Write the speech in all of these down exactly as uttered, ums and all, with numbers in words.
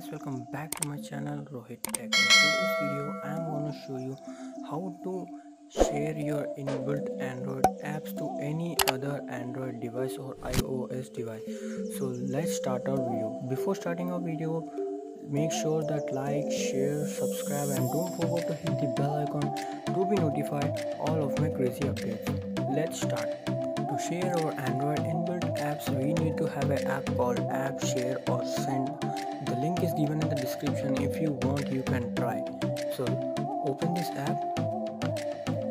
guys, welcome back to my channel Rohit Tech. In today's video I am going to show you how to share your inbuilt Android apps to any other Android device or iOS device. So let's start our video. Before starting our video, make sure that like, share, subscribe and don't forget to hit the bell icon to be notified all of my crazy updates. Let's start. To share our Android inbuilt apps, we need to have an app called app share or send. The link is given in the description. If you want, you can try. So open this app.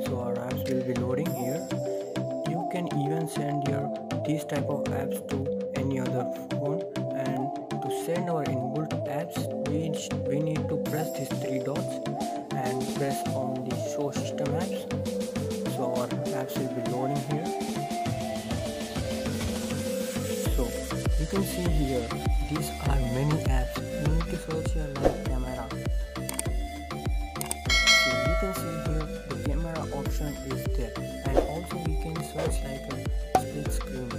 So our apps will be loading here. You can even send your these type of apps to any other phone. And to send our inbuilt apps, we, we need to press these three dots and press on the show system apps. So our apps will be loading here. You can see here, these are many apps. You need to search here like camera. So you can see here the camera option is there, and also we can search like a split screen.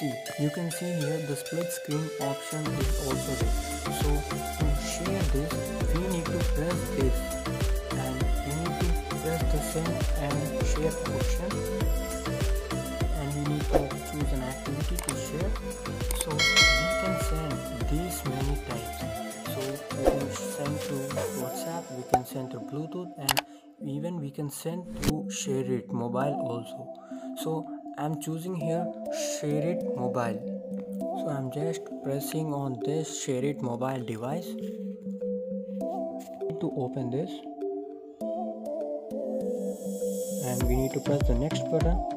See, you can see here the split screen option is also there. So to share this, we need to press this and we need to press the send and share option. Choose an activity to share, so we can send these many types. So we can send to WhatsApp, we can send to Bluetooth, and even we can send to Share It Mobile also. So I'm choosing here Share It Mobile. So I'm just pressing on this Share It Mobile device. We need to open this, and we need to press the next button.